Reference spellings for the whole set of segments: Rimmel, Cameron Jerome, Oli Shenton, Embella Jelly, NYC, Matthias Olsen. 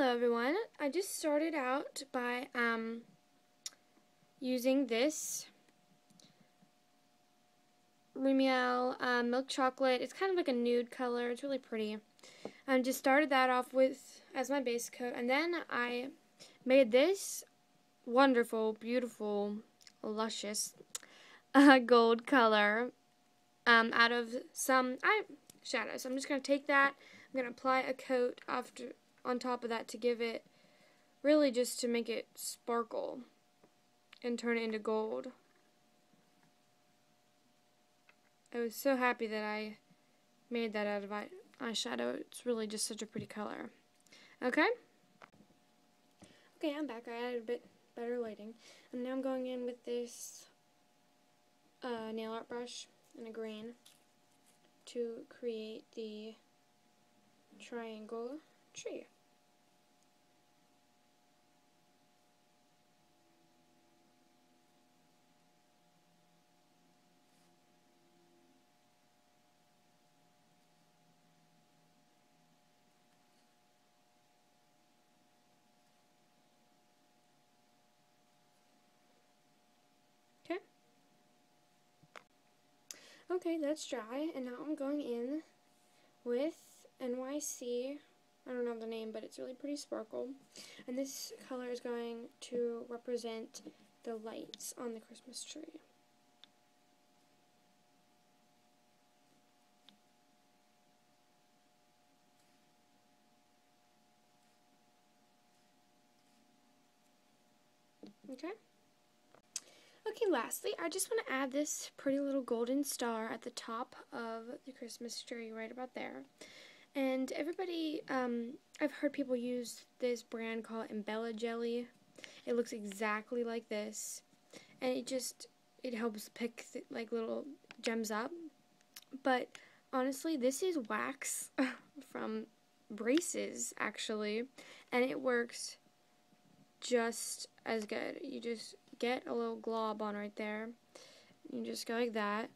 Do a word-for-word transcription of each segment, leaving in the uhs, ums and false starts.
Hello everyone, I just started out by um, using this Rimmel uh, milk chocolate. It's kind of like a nude color, it's really pretty. I just started that off with as my base coat, and then I made this wonderful, beautiful, luscious uh, gold color um, out of some eyeshadow. So I'm just going to take that, I'm going to apply a coat after on top of that to give it, really just to make it sparkle and turn it into gold. I was so happy that I made that out of eye eyeshadow. It's really just such a pretty color. Okay? Okay, I'm back. I added a bit better lighting. And now I'm going in with this uh, nail art brush in a green to create the triangle tree. Okay. Okay, that's dry, and now I'm going in with N Y C. I don't know the name, but it's really pretty sparkle. And this color is going to represent the lights on the Christmas tree. Okay? Okay, lastly, I just want to add this pretty little golden star at the top of the Christmas tree, right about there. And everybody, um, I've heard people use this brand called Embella Jelly. It looks exactly like this, and it just, it helps pick, th like, little gems up. But, honestly, this is wax from braces, actually, and it works just as good. You just get a little glob on right there, you just go like that.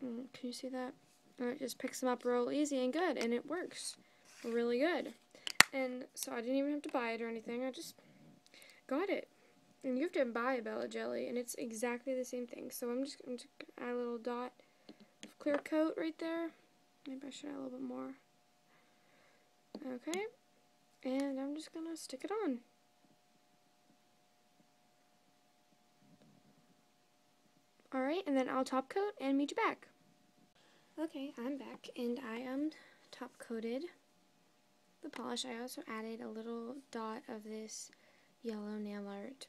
Can you see that? And it just picks them up real easy and good, and it works really good. And so I didn't even have to buy it or anything, I just got it. And you have to buy Embella Jelly, and it's exactly the same thing. So I'm just, I'm just going to add a little dot of clear coat right there. Maybe I should add a little bit more. Okay, and I'm just going to stick it on. Alright, and then I'll top coat and meet you back. Okay, I'm back, and I um, top coated the polish. I also added a little dot of this yellow nail art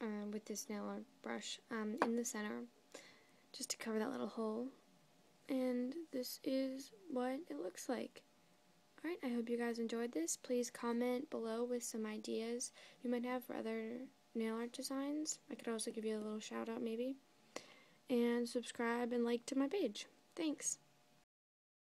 uh, with this nail art brush um, in the center, just to cover that little hole. And this is what it looks like. Alright, I hope you guys enjoyed this. Please comment below with some ideas you might have for other nail art designs. I could also give you a little shout out maybe. And subscribe and like to my page. Thanks.